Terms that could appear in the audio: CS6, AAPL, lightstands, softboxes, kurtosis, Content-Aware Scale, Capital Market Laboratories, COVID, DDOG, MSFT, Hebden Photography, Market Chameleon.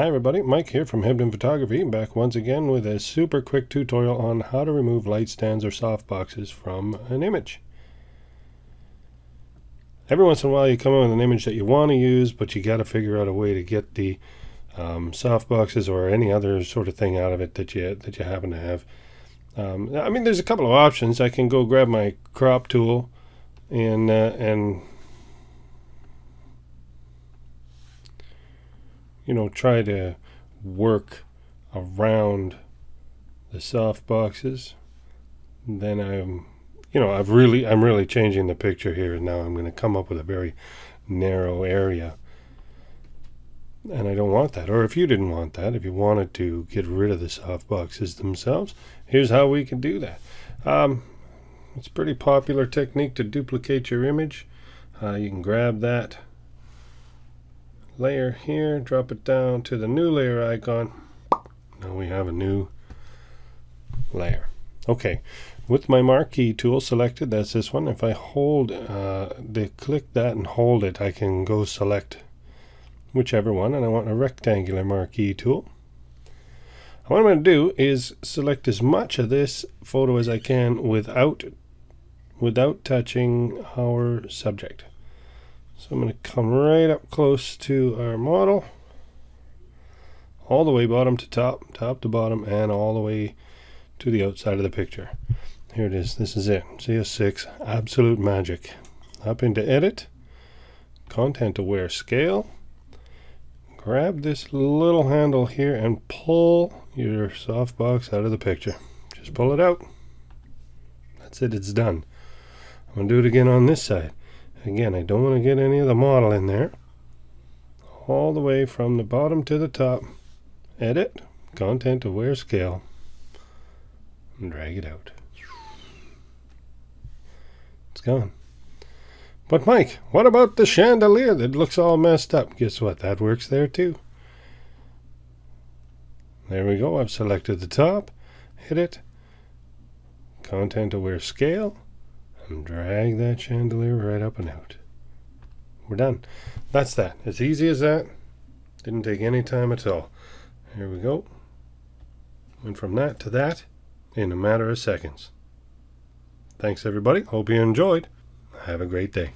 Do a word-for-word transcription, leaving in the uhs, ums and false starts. Hi everybody, Mike here from Hebden Photography, back once again with a super quick tutorial on how to remove light stands or softboxes from an image. Every once in a while you come up with an image that you want to use, but you got to figure out a way to get the um, softboxes or any other sort of thing out of it that you, that you happen to have. Um, I mean, there's a couple of options. I can go grab my crop tool and, uh, and you know, try to work around the soft boxes. Then I'm, you know, I've really, I'm really changing the picture here, and now I'm going to come up with a very narrow area, and I don't want that. Or if you didn't want that, if you wanted to get rid of the soft boxes themselves, here's how we can do that. Um, it's a pretty popular technique to duplicate your image. Uh, you can grab that layer here, drop it down to the new layer icon. Now we have a new layer. Okay, with my marquee tool selected, that's this one. If I hold uh, the click that and hold it, I can go select whichever one, and I want a rectangular marquee tool. What I'm going to do is select as much of this photo as I can without without touching our subject. So I'm going to come right up close to our model, all the way bottom to top, top to bottom, and all the way to the outside of the picture. Here it is. This is it. C S six, absolute magic. Up into Edit, Content-Aware Scale. Grab this little handle here and pull your softbox out of the picture. Just pull it out. That's it. It's done. I'm going to do it again on this side. Again, I don't want to get any of the model in there. All the way from the bottom to the top. Edit, Content-Aware Scale, and drag it out. It's gone. But Mike, what about the chandelier that looks all messed up? Guess what? That works there too. There we go. I've selected the top. Hit it. Content-Aware Scale. And drag that chandelier right up and out. We're done. That's that. As easy as that. Didn't take any time at all. Here we go. Went from that to that in a matter of seconds. Thanks everybody. Hope you enjoyed. Have a great day.